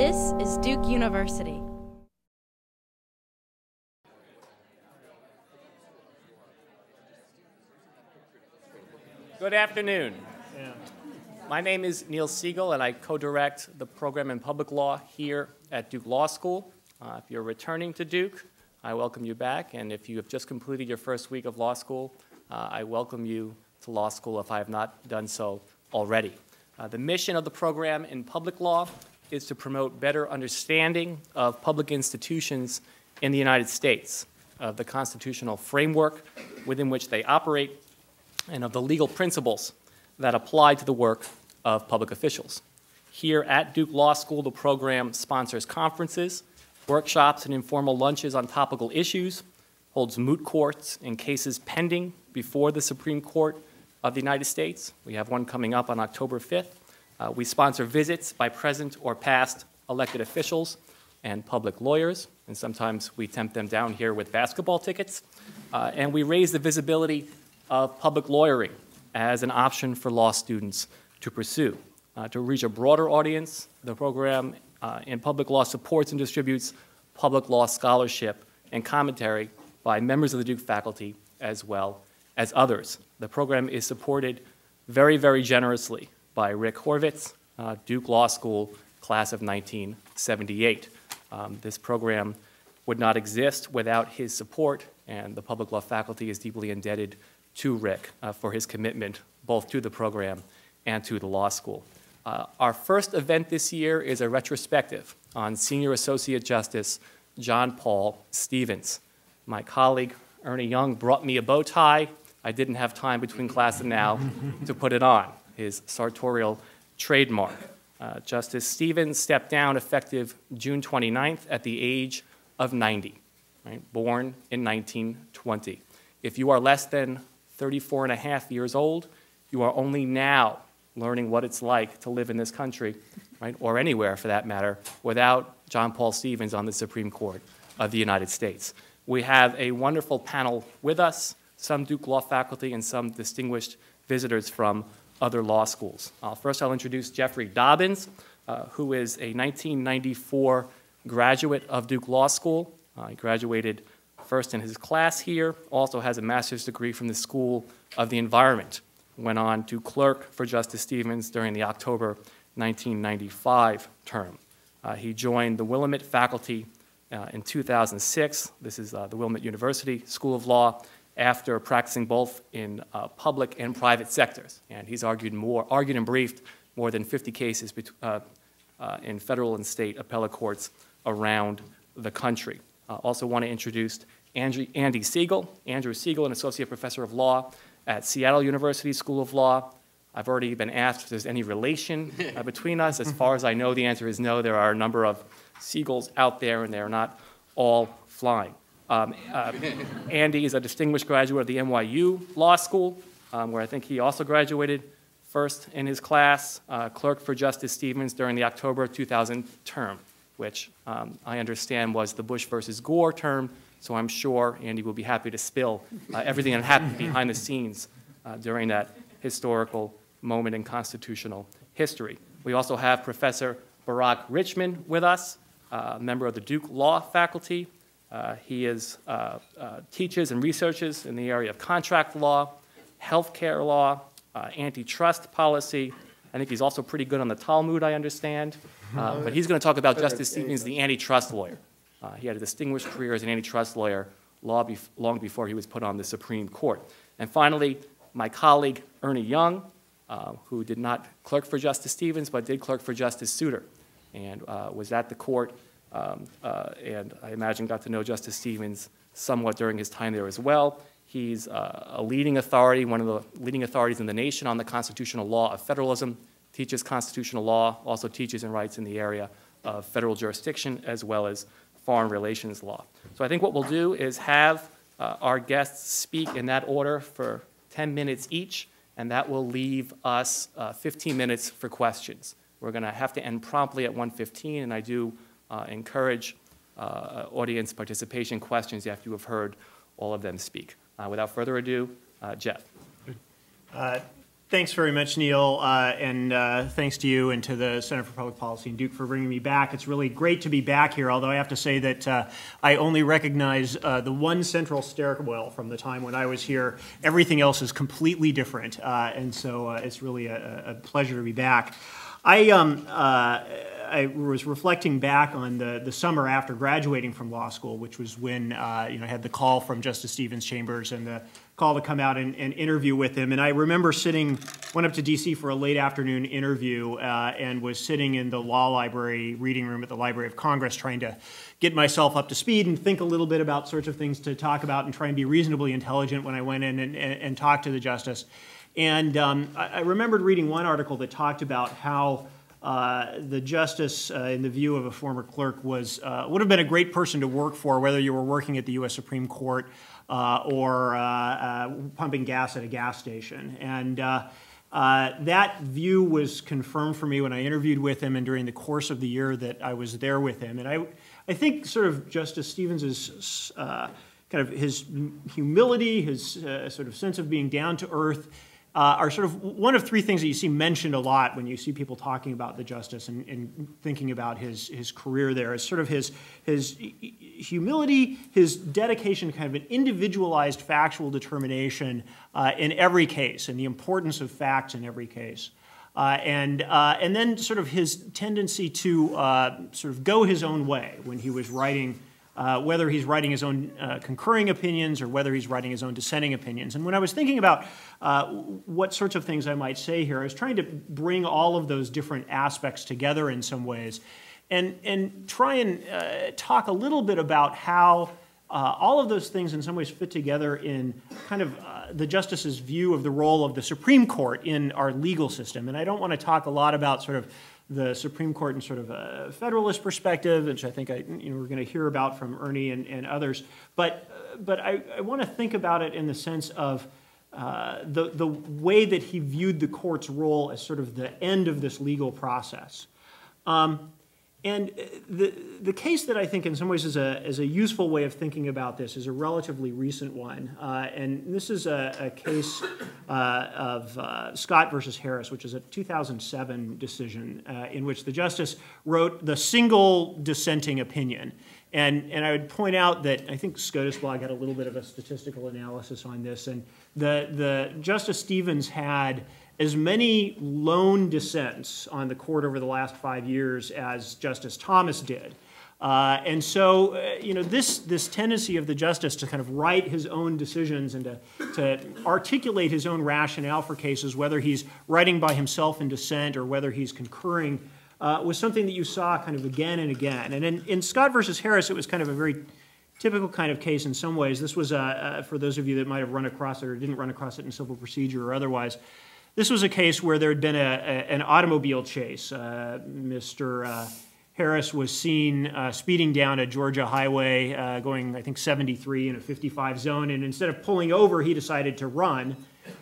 This is Duke University. Good afternoon. Yeah. My name is Neil Siegel, and I co-direct the program in public law here at Duke Law School. If you're returning to Duke, I welcome you back. And if you have just completed your first week of law school, I welcome you to law school if I have not done so already. The mission of the program in public law is to promote better understanding of public institutions in the United States, of the constitutional framework within which they operate, and of the legal principles that apply to the work of public officials. Here at Duke Law School, the program sponsors conferences, workshops, and informal lunches on topical issues, holds moot courts in cases pending before the Supreme Court of the United States. We have one coming up on October 5th. We sponsor visits by present or past elected officials and public lawyers, and sometimes we tempt them down here with basketball tickets. And we raise the visibility of public lawyering as an option for law students to pursue. To reach a broader audience, the program in public law supports and distributes public law scholarship and commentary by members of the Duke faculty as well as others. The program is supported very, very generously by Rick Horvitz, Duke Law School, class of 1978. This program would not exist without his support, and the public law faculty is deeply indebted to Rick for his commitment both to the program and to the law school. Our first event this year is a retrospective on Senior Associate Justice John Paul Stevens. My colleague Ernie Young brought me a bow tie. I didn't have time between class and now to put it on, his sartorial trademark. Justice Stevens stepped down effective June 29th at the age of 90, right? Born in 1920. If you are less than 34 and a half years old, you are only now learning what it's like to live in this country, right, or anywhere for that matter, without John Paul Stevens on the Supreme Court of the United States. We have a wonderful panel with us, some Duke Law faculty and some distinguished visitors from other law schools. First, I'll introduce Jeffrey Dobbins, who is a 1994 graduate of Duke Law School. He graduated first in his class here, also has a master's degree from the School of the Environment. Went on to clerk for Justice Stevens during the October 1995 term. He joined the Willamette faculty in 2006. This is the Willamette University School of Law, after practicing both in public and private sectors. And he's argued and briefed more than 50 cases in federal and state appellate courts around the country. Also want to introduce Andrew Siegel, an associate professor of law at Seattle University School of Law. I've already been asked if there's any relation between us. As far as I know, the answer is no. There are a number of Siegels out there, and they're not all flying. Andy is a distinguished graduate of the NYU Law School, where I think he also graduated first in his class, clerk for Justice Stevens during the October 2000 term, which I understand was the Bush versus Gore term. So I'm sure Andy will be happy to spill everything that happened behind the scenes during that historical moment in constitutional history. We also have Professor Barak Richman with us, a member of the Duke Law faculty. He teaches and researches in the area of contract law, healthcare law, antitrust policy. I think he's also pretty good on the Talmud, I understand. But he's going to talk about Justice Stevens, the antitrust lawyer. He had a distinguished career as an antitrust lawyer long before he was put on the Supreme Court. And finally, my colleague Ernie Young, who did not clerk for Justice Stevens, but did clerk for Justice Souter, and was at the court, and I imagine got to know Justice Stevens somewhat during his time there as well. He's a leading authority, one of the leading authorities in the nation on the constitutional law of federalism, teaches constitutional law, also teaches and writes in the area of federal jurisdiction as well as foreign relations law. So I think what we'll do is have our guests speak in that order for 10 minutes each, and that will leave us 15 minutes for questions. We're going to have to end promptly at 1:15, and I do encourage audience participation questions after you have heard all of them speak. Without further ado, Jeff. Thanks very much, Neil, and thanks to you and to the Center for Public Policy and Duke for bringing me back. It's really great to be back here, although I have to say that I only recognize the one central stairwell from the time when I was here. Everything else is completely different, and so it's really a pleasure to be back. I was reflecting back on the summer after graduating from law school, which was when I had the call from Justice Stevens' chambers and the call to come out and interview with him. And I remember went up to D.C. for a late afternoon interview and was sitting in the law library reading room at the Library of Congress trying to get myself up to speed and think a little bit about sorts of things to talk about and try and be reasonably intelligent when I went in and talked to the justice. And I remembered reading one article that talked about how the justice, in the view of a former clerk, would have been a great person to work for, whether you were working at the U.S. Supreme Court or pumping gas at a gas station. And that view was confirmed for me when I interviewed with him and during the course of the year that I was there with him. And I think sort of Justice Stevens's kind of his humility, his sort of sense of being down to earth, are sort of one of three things that you see mentioned a lot when you see people talking about the justice and thinking about his career there. It's sort of his humility, his dedication to kind of an individualized factual determination in every case, and the importance of facts in every case. And then sort of his tendency to sort of go his own way when he was writing, whether he's writing his own concurring opinions or whether he's writing his own dissenting opinions. And when I was thinking about what sorts of things I might say here, I was trying to bring all of those different aspects together in some ways and try and talk a little bit about how all of those things in some ways fit together in kind of the justice's view of the role of the Supreme Court in our legal system. And I don't want to talk a lot about sort of the Supreme Court in sort of a Federalist perspective, which I think we're going to hear about from Ernie and others. But I want to think about it in the sense of the way that he viewed the court's role as sort of the end of this legal process. And the case that I think in some ways is a useful way of thinking about this is a relatively recent one. And this is a case of Scott versus Harris, which is a 2007 decision in which the justice wrote the single dissenting opinion. And I would point out that I think SCOTUS blog had a little bit of a statistical analysis on this. And the Justice Stevens had as many lone dissents on the court over the last 5 years as Justice Thomas did. And so, this tendency of the justice to kind of write his own decisions and to articulate his own rationale for cases, whether he's writing by himself in dissent or whether he's concurring, was something that you saw kind of again and again. And in Scott versus Harris, it was kind of a very typical kind of case in some ways. This was, for those of you that might have run across it or didn't run across it in civil procedure or otherwise, this was a case where there had been an automobile chase. Mr. Harris was seen speeding down a Georgia highway going, I think, 73 in a 55 zone. And instead of pulling over, he decided to run.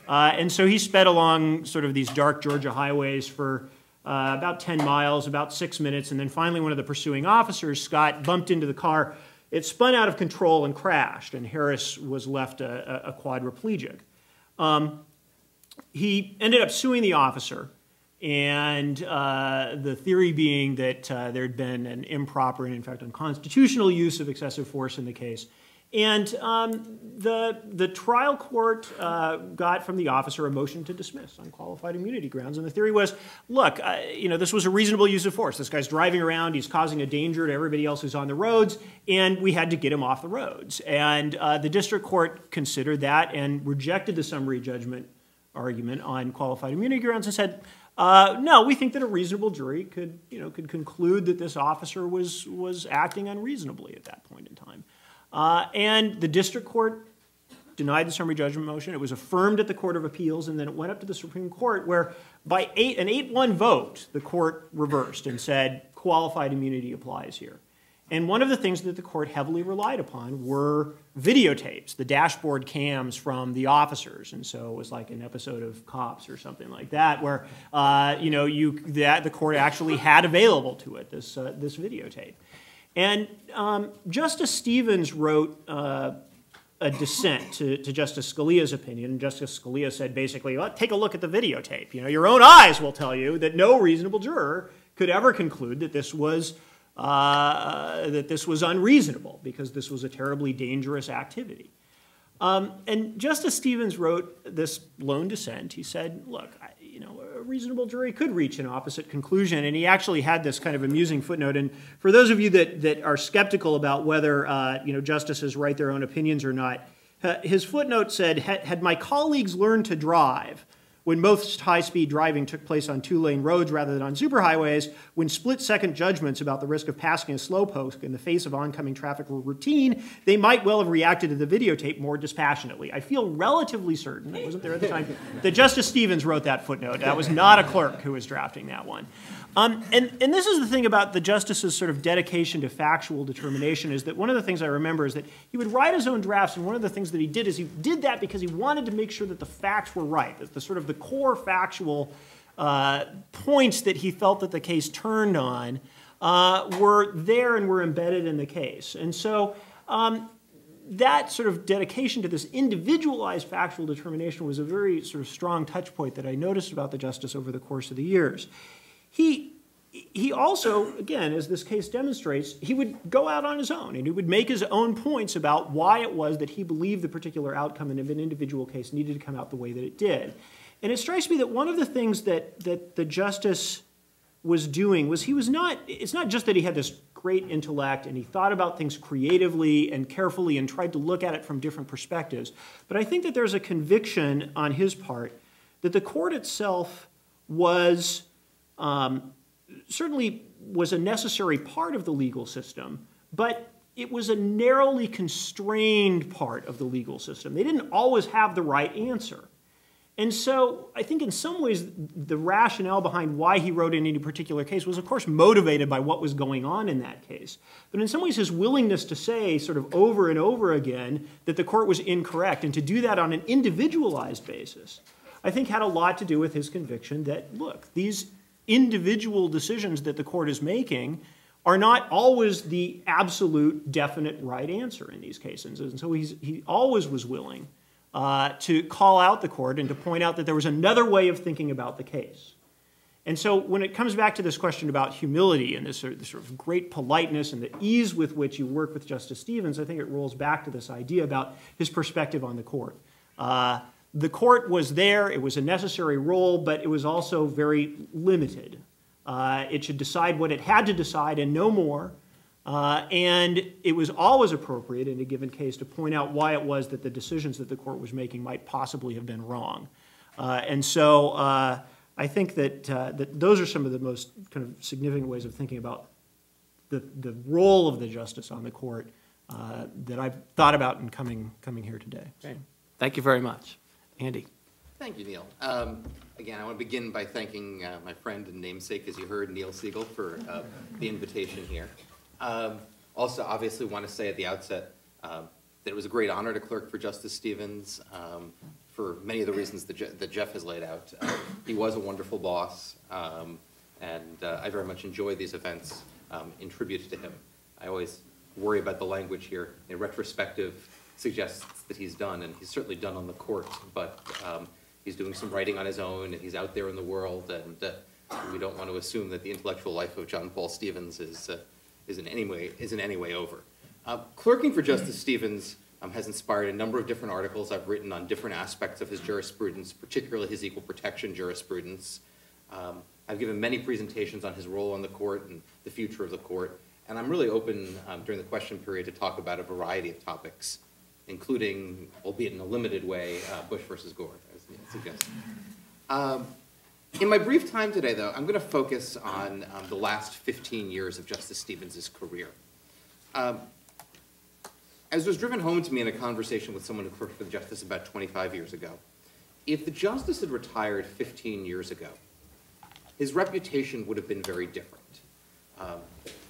And so he sped along sort of these dark Georgia highways for about 10 miles, about 6 minutes. And then finally, one of the pursuing officers, Scott, bumped into the car. It spun out of control and crashed. And Harris was left a quadriplegic. He ended up suing the officer, and the theory being that there had been an improper and, in fact, unconstitutional use of excessive force in the case. And the trial court got from the officer a motion to dismiss on qualified immunity grounds. And the theory was, look, this was a reasonable use of force. This guy's driving around. He's causing a danger to everybody else who's on the roads. And we had to get him off the roads. And the district court considered that and rejected the summary judgment argument on qualified immunity grounds and said, no, we think that a reasonable jury could conclude that this officer was acting unreasonably at that point in time. And the district court denied the summary judgment motion. It was affirmed at the Court of Appeals, and then it went up to the Supreme Court, where by an 8-1 vote, the court reversed and said qualified immunity applies here. And one of the things that the court heavily relied upon were videotapes, the dashboard cams from the officers. And so it was like an episode of Cops or something like that, where the court actually had available to it this videotape. And Justice Stevens wrote a dissent to Justice Scalia's opinion. Justice Scalia said basically, well, take a look at the videotape. You know, your own eyes will tell you that no reasonable juror could ever conclude that this was unreasonable because this was a terribly dangerous activity. And Justice Stevens wrote this lone dissent. He said, look, you know, a reasonable jury could reach an opposite conclusion. And he actually had this kind of amusing footnote. And for those of you that are skeptical about whether, you know, justices write their own opinions or not, his footnote said, had my colleagues learned to drive when most high-speed driving took place on two-lane roads rather than on superhighways, when split-second judgments about the risk of passing a slowpoke in the face of oncoming traffic were routine, they might well have reacted to the videotape more dispassionately. I feel relatively certain, I wasn't there at the time, that Justice Stevens wrote that footnote. That was not a clerk who was drafting that one. And this is the thing about the justice's sort of dedication to factual determination, is that one of the things I remember is that he would write his own drafts, and one of the things that he did is he did that because he wanted to make sure that the facts were right, that the sort of the core factual points that he felt that the case turned on were there and were embedded in the case. And so that sort of dedication to this individualized factual determination was a very sort of strong touch point that I noticed about the justice over the course of the years. He also, again, as this case demonstrates, he would go out on his own and he would make his own points about why it was that he believed the particular outcome in an individual case needed to come out the way that it did. And it strikes me that one of the things that the justice was doing was it's not just that he had this great intellect and he thought about things creatively and carefully and tried to look at it from different perspectives, but I think that there's a conviction on his part that the court itself was certainly was a necessary part of the legal system, but it was a narrowly constrained part of the legal system. They didn't always have the right answer. And so I think in some ways the rationale behind why he wrote in any particular case was, of course, motivated by what was going on in that case. But in some ways his willingness to say sort of over and over again that the court was incorrect and to do that on an individualized basis, I think had a lot to do with his conviction that, look, these individual decisions that the court is making are not always the absolute definite right answer in these cases. And so he always was willing to call out the court and to point out that there was another way of thinking about the case. And so when it comes back to this question about humility and this sort of great politeness and the ease with which you work with Justice Stevens, I think it rolls back to this idea about his perspective on the court. The court was there, it was a necessary role, but it was also very limited. It should decide what it had to decide and no more. And it was always appropriate in a given case to point out why it was that the decisions that the court was making might possibly have been wrong. And so I think that those are some of the most kind of significant ways of thinking about the role of the justice on the court that I've thought about in coming here today. So. Thank you very much. Andy. Thank you, Neil. Again, I want to begin by thanking my friend and namesake, as you heard, Neil Siegel, for the invitation here. Also, obviously, want to say at the outset that it was a great honor to clerk for Justice Stevens for many of the reasons that Jeff has laid out. He was a wonderful boss, and I very much enjoy these events in tribute to him. I always worry about the language here. In retrospective, suggests that he's done, and he's certainly done on the court, but he's doing some writing on his own, and he's out there in the world, and we don't want to assume that the intellectual life of John Paul Stevens is in any way over. Clerking for Justice Stevens has inspired a number of different articles I've written on different aspects of his jurisprudence, particularly his equal protection jurisprudence. I've given many presentations on his role on the court and the future of the court, and I'm really open during the question period to talk about a variety of topics, including, albeit in a limited way, Bush versus Gore, as Neil suggested. In my brief time today, though, I'm going to focus on the last 15 years of Justice Stevens' career. As was driven home to me in a conversation with someone who clerked for the justice about 25 years ago, if the justice had retired 15 years ago, his reputation would have been very different.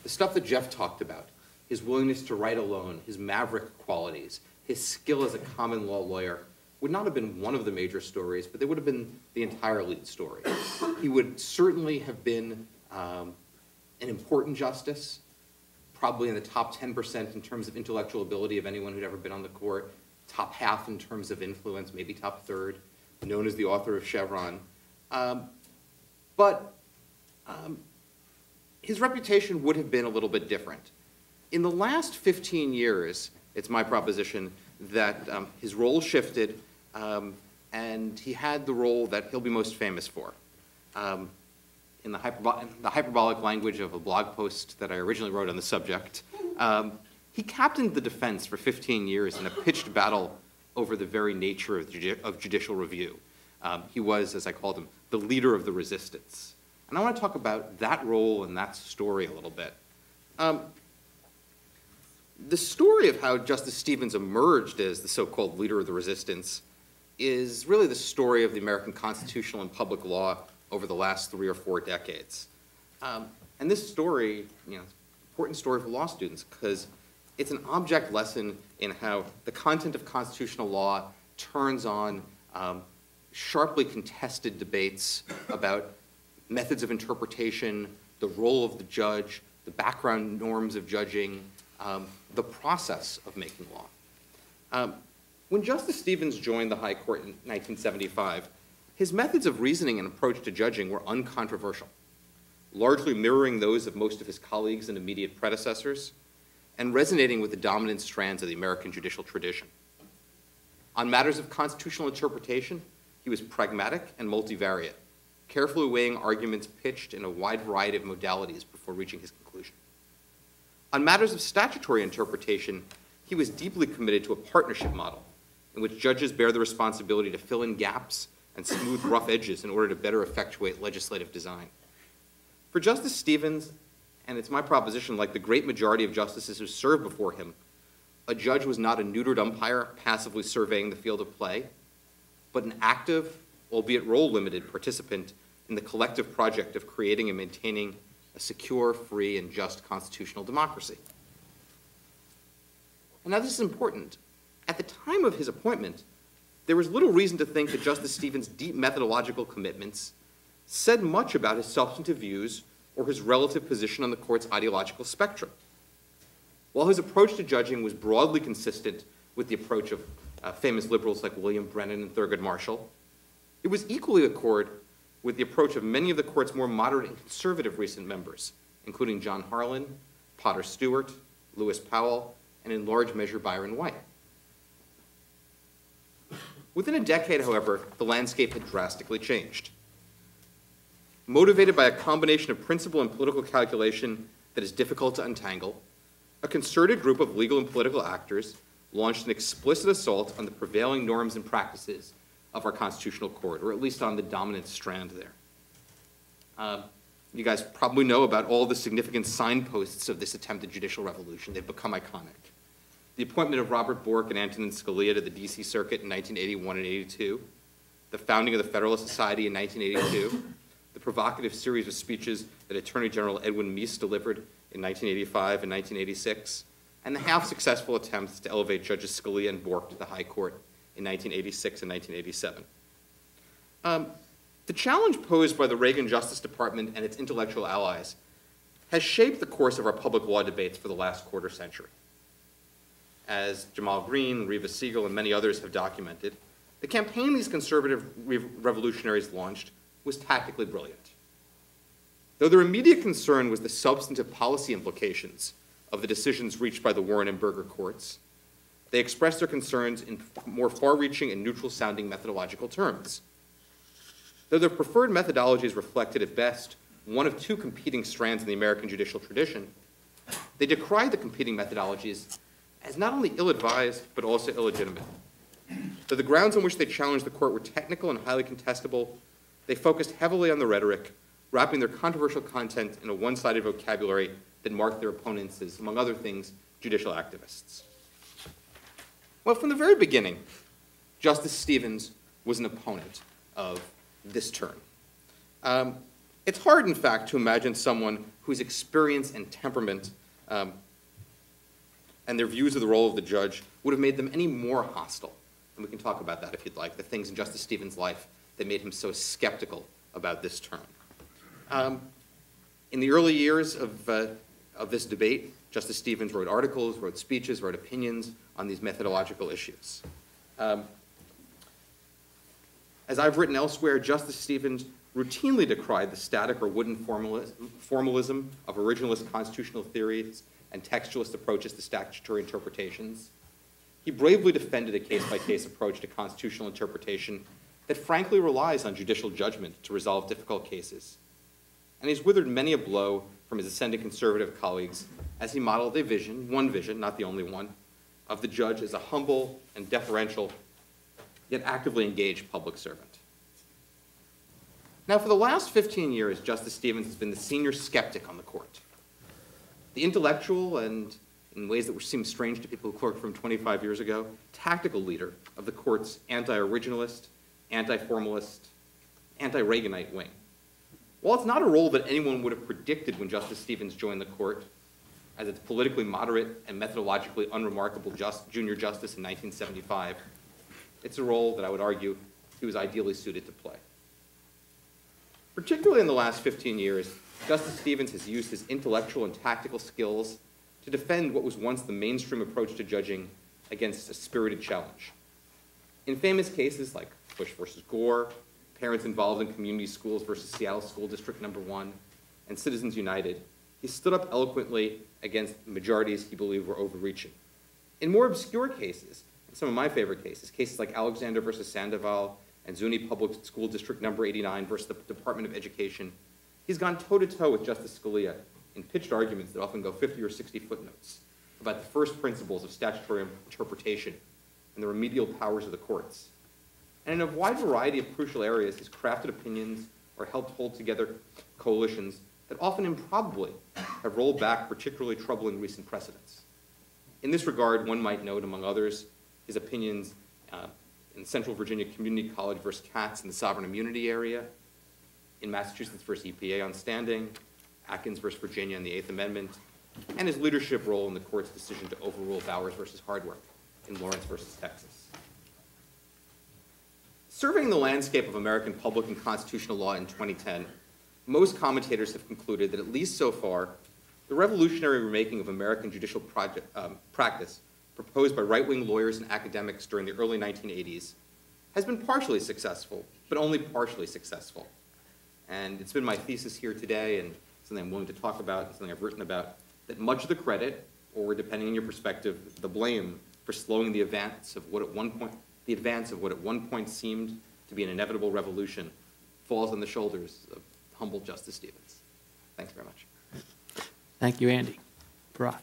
The stuff that Jeff talked about, his willingness to write alone, his maverick qualities, his skill as a common law lawyer, would not have been one of the major stories, but they would have been the entire lead story. He would certainly have been an important justice, probably in the top 10% in terms of intellectual ability of anyone who'd ever been on the court, top half in terms of influence, maybe top third, known as the author of Chevron. But his reputation would have been a little bit different. In the last 15 years, it's my proposition that his role shifted, and he had the role that he'll be most famous for. In the hyperbolic language of a blog post that I originally wrote on the subject, he captained the defense for 15 years in a pitched battle over the very nature of, judicial review. He was, as I called him, the leader of the resistance. And I want to talk about that role and that story a little bit. The story of how Justice Stevens emerged as the so-called leader of the resistance is really the story of the American constitutional and public law over the last 3 or 4 decades. And this story, you know, it's an important story for law students because it's an object lesson in how the content of constitutional law turns on sharply contested debates about methods of interpretation, the role of the judge, the background norms of judging, the process of making law. When Justice Stevens joined the High Court in 1975, his methods of reasoning and approach to judging were uncontroversial, largely mirroring those of most of his colleagues and immediate predecessors, and resonating with the dominant strands of the American judicial tradition. On matters of constitutional interpretation, he was pragmatic and multivariate, carefully weighing arguments pitched in a wide variety of modalities before reaching his conclusion. On matters of statutory interpretation, he was deeply committed to a partnership model in which judges bear the responsibility to fill in gaps and smooth rough edges in order to better effectuate legislative design. For Justice Stevens, and it's my proposition, like the great majority of justices who served before him, a judge was not a neutered umpire passively surveying the field of play, but an active, albeit role-limited, participant in the collective project of creating and maintaining a secure, free, and just constitutional democracy. And now this is important. At the time of his appointment, there was little reason to think that Justice Stevens' deep methodological commitments said much about his substantive views or his relative position on the court's ideological spectrum. While his approach to judging was broadly consistent with the approach of famous liberals like William Brennan and Thurgood Marshall, it was equally in accord with the approach of many of the court's more moderate and conservative recent members, including John Harlan, Potter Stewart, Lewis Powell, and in large measure Byron White. Within a decade, however, the landscape had drastically changed. Motivated by a combination of principle and political calculation that is difficult to untangle, a concerted group of legal and political actors launched an explicit assault on the prevailing norms and practices of our constitutional court, or at least on the dominant strand there. You guys probably know about all the significant signposts of this attempted judicial revolution. They've become iconic. The appointment of Robert Bork and Antonin Scalia to the DC Circuit in 1981 and 82, the founding of the Federalist Society in 1982, the provocative series of speeches that Attorney General Edwin Meese delivered in 1985 and 1986, and the half-successful attempts to elevate Judges Scalia and Bork to the High Court in 1986 and 1987. The challenge posed by the Reagan Justice Department and its intellectual allies has shaped the course of our public law debates for the last quarter century. As Jamal Greene, Rehnquist, Siegel, and many others have documented, the campaign these conservative revolutionaries launched was tactically brilliant. Though their immediate concern was the substantive policy implications of the decisions reached by the Warren and Burger courts, they expressed their concerns in more far-reaching and neutral-sounding methodological terms. Though their preferred methodologies reflected, at best, one of two competing strands in the American judicial tradition, they decried the competing methodologies as not only ill-advised, but also illegitimate. Though the grounds on which they challenged the court were technical and highly contestable, they focused heavily on the rhetoric, wrapping their controversial content in a one-sided vocabulary that marked their opponents as, among other things, judicial activists. Well, from the very beginning, Justice Stevens was an opponent of this turn. It's hard, in fact, to imagine someone whose experience and temperament and their views of the role of the judge would have made them any more hostile. And we can talk about that if you'd like, the things in Justice Stevens' life that made him so skeptical about this term. In the early years of of this debate, Justice Stevens wrote articles, wrote speeches, wrote opinions on these methodological issues. As I've written elsewhere, Justice Stevens routinely decried the static or wooden formalism of originalist constitutional theories and textualist approaches to statutory interpretations. He bravely defended a case-by-case approach to constitutional interpretation that frankly relies on judicial judgment to resolve difficult cases. And he's withered many a blow from his ascendant conservative colleagues as he modeled a vision, one vision, not the only one, of the judge as a humble and deferential, yet actively engaged public servant. Now, for the last 15 years, Justice Stevens has been the senior skeptic on the court. The intellectual and, in ways that seem strange to people who clerked from 25 years ago, tactical leader of the court's anti-originalist, anti-formalist, anti-Reaganite wing. While it's not a role that anyone would have predicted when Justice Stevens joined the court, as its politically moderate and methodologically unremarkable junior justice in 1975, it's a role that I would argue he was ideally suited to play. Particularly in the last 15 years, Justice Stevens has used his intellectual and tactical skills to defend what was once the mainstream approach to judging against a spirited challenge. In famous cases like Bush versus Gore, parents involved in community schools versus Seattle School District No. 1, and Citizens United, he stood up eloquently against majorities he believed were overreaching. In more obscure cases, and some of my favorite cases, cases like Alexander versus Sandoval and Zuni Public School District No. 89 versus the Department of Education, he's gone toe-to-toe with Justice Scalia in pitched arguments that often go 50 or 60 footnotes about the first principles of statutory interpretation and the remedial powers of the courts. And in a wide variety of crucial areas, he's crafted opinions or helped hold together coalitions that often improbably have rolled back particularly troubling recent precedents. In this regard, one might note, among others, his opinions in Central Virginia Community College versus Katz in the sovereign immunity area, in Massachusetts versus EPA on standing, Atkins versus Virginia and the Eighth Amendment, and his leadership role in the court's decision to overrule Bowers versus Hardwick in Lawrence versus Texas. Surveying the landscape of American public and constitutional law in 2010, most commentators have concluded that, at least so far, the revolutionary remaking of American judicial practice proposed by right-wing lawyers and academics during the early 1980s has been partially successful, but only partially successful. And it's been my thesis here today, and something I'm willing to talk about, and something I've written about, that much of the credit, or depending on your perspective, the blame for slowing the advance of what at one point seemed to be an inevitable revolution falls on the shoulders of humble Justice Stevens. Thanks very much. Thank you, Andy. Barak.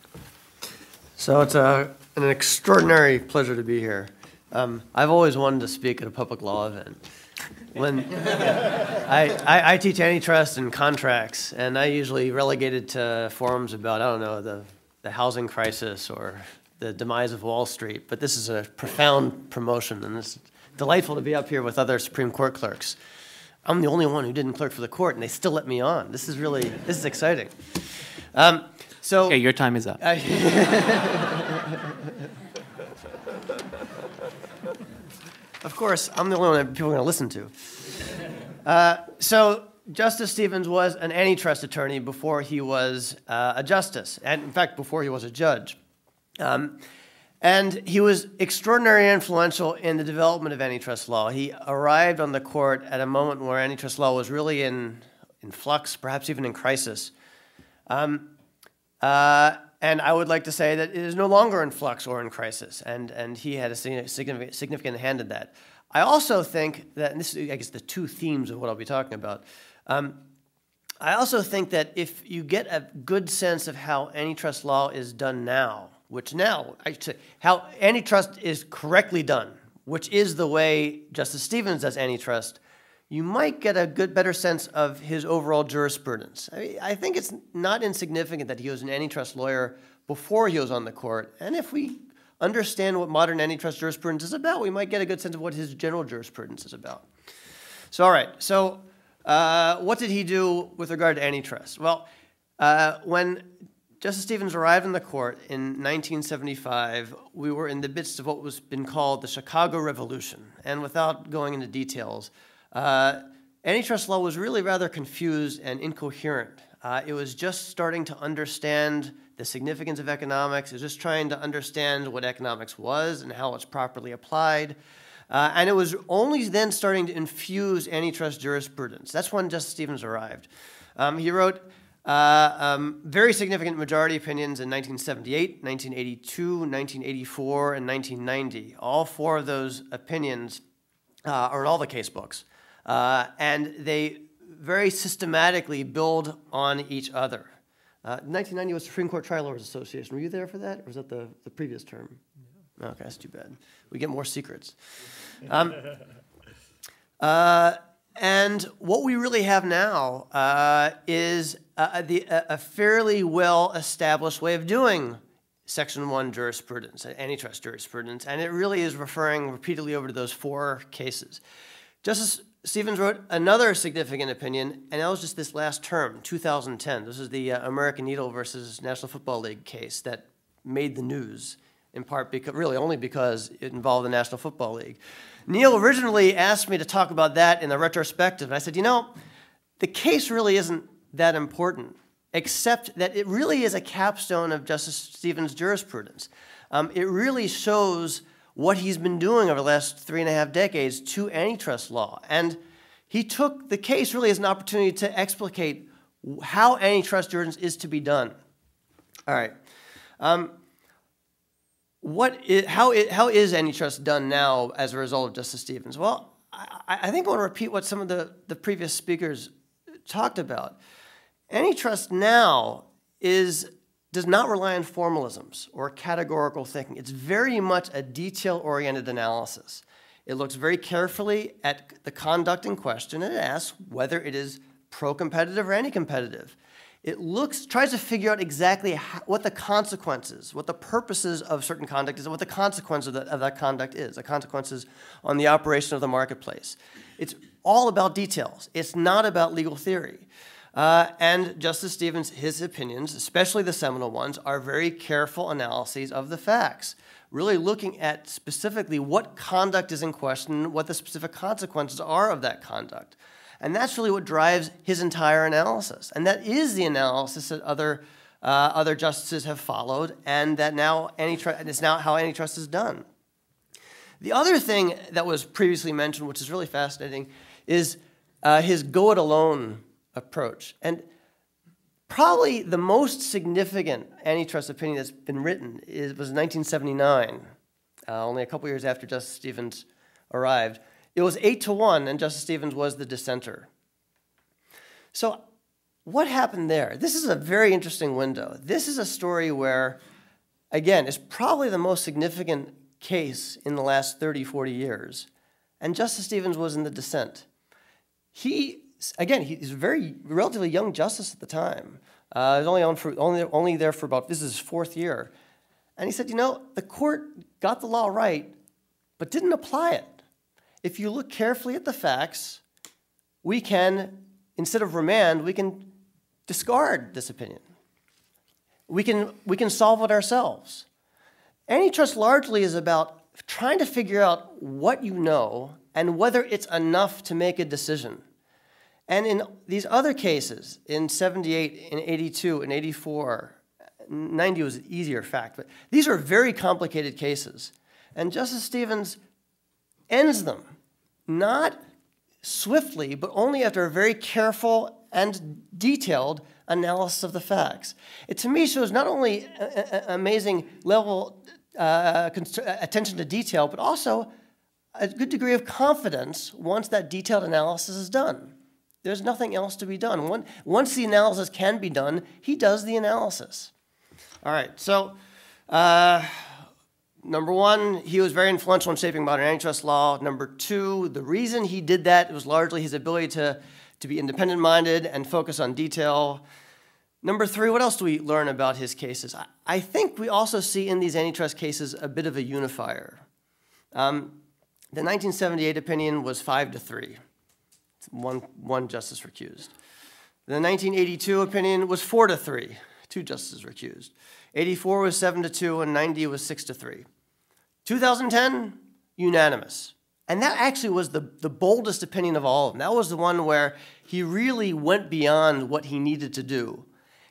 So it's an extraordinary pleasure to be here. I've always wanted to speak at a public law event. When I teach antitrust and contracts, and I usually relegate it to forums about, I don't know, the housing crisis or the demise of Wall Street, but this is a profound promotion, and it's delightful to be up here with other Supreme Court clerks. I'm the only one who didn't clerk for the court, and they still let me on. This is really, this is exciting. So, okay, your time is up. Of course, I'm the only one that people are going to listen to. So Justice Stevens was an antitrust attorney before he was a justice, and in fact, before he was a judge. And he was extraordinarily influential in the development of antitrust law. He arrived on the court at a moment where antitrust law was really in flux, perhaps even in crisis. And I would like to say that it is no longer in flux or in crisis, and he had a significant hand in that. I also think that, and this is, I guess, the two themes of what I'll be talking about, I also think that if you get a good sense of how antitrust law is done now, which now, I should say, how antitrust is correctly done, which is the way Justice Stevens does antitrust, you might get a better sense of his overall jurisprudence. I mean, I think it's not insignificant that he was an antitrust lawyer before he was on the court, and if we understand what modern antitrust jurisprudence is about, we might get a good sense of what his general jurisprudence is about. So, all right, so what did he do with regard to antitrust? Well, when Justice Stevens arrived in the court in 1975, we were in the midst of what was been called the Chicago Revolution. And without going into details, antitrust law was really rather confused and incoherent. It was just starting to understand the significance of economics. It was just trying to understand what economics was and how it's properly applied. And it was only then starting to infuse antitrust jurisprudence. That's when Justice Stevens arrived. He wrote very significant majority opinions in 1978, 1982, 1984, and 1990. All four of those opinions are in all the case books. And they very systematically build on each other. 1990 was the Supreme Court Trial Lawyers Association. Were you there for that, or was that the previous term? No. Okay, that's too bad. We get more secrets. And what we really have now is a fairly well-established way of doing Section 1 jurisprudence, antitrust jurisprudence, and it really is referring repeatedly over to those four cases. Justice Stevens wrote another significant opinion, and that was just this last term, 2010. This is the American Needle versus National Football League case that made the news, in part because, really only because it involved the National Football League. Neil originally asked me to talk about that in the retrospective, and I said, you know, the case really isn't that important, except that it really is a capstone of Justice Stevens' jurisprudence. It really shows what he's been doing over the last 3.5 decades to antitrust law. And he took the case really as an opportunity to explicate how antitrust jurisprudence is to be done. All right. How is antitrust done now as a result of Justice Stevens? Well, I think I want to repeat what some of the previous speakers talked about. Antitrust now does not rely on formalisms or categorical thinking. It's very much a detail-oriented analysis. It looks very carefully at the conduct in question, and it asks whether it is pro-competitive or anti-competitive. It tries to figure out exactly what the consequences, what the purposes of certain conduct is, and what the consequence of that conduct is, the consequences on the operation of the marketplace. It's all about details. It's not about legal theory. And Justice Stevens, his opinions, especially the seminal ones, are very careful analyses of the facts, really looking at specifically what conduct is in question, what the specific consequences are of that conduct. And that's really what drives his entire analysis. And that is the analysis that other justices have followed, and that now it's now how antitrust is done. The other thing that was previously mentioned, which is really fascinating, is his go-it-alone approach. And probably the most significant antitrust opinion that's been written was 1979, only a couple years after Justice Stevens arrived. It was 8-1, and Justice Stevens was the dissenter. So what happened there? This is a very interesting window. This is a story where, again, it's probably the most significant case in the last 30, 40 years, and Justice Stevens was in the dissent. Again, he's a relatively young justice at the time. He was only there for about, this is his fourth year. And he said, you know, the court got the law right, but didn't apply it. If you look carefully at the facts, we can, instead of remand, we can discard this opinion. We can solve it ourselves. Antitrust largely is about trying to figure out what you know and whether it's enough to make a decision. And in these other cases, in 78, in 82, in 84, 90 was an easier fact, but these are very complicated cases. And Justice Stevens ends them, not swiftly, but only after a very careful and detailed analysis of the facts. It, to me, shows not only an amazing level attention to detail, but also a good degree of confidence once that detailed analysis is done. There's nothing else to be done. Once the analysis can be done, he does the analysis. All right, so number one, he was very influential in shaping modern antitrust law. Number two, the reason he did that was largely his ability to be independent-minded and focus on detail. Number three, what else do we learn about his cases? I think we also see in these antitrust cases a bit of a unifier. The 1978 opinion was 5-3. One justice recused. The 1982 opinion was 4-3, two justices recused. 84 was 7-2, and 90 was 6-3. 2010, unanimous. And that actually was the boldest opinion of all of them. That was the one where he really went beyond what he needed to do.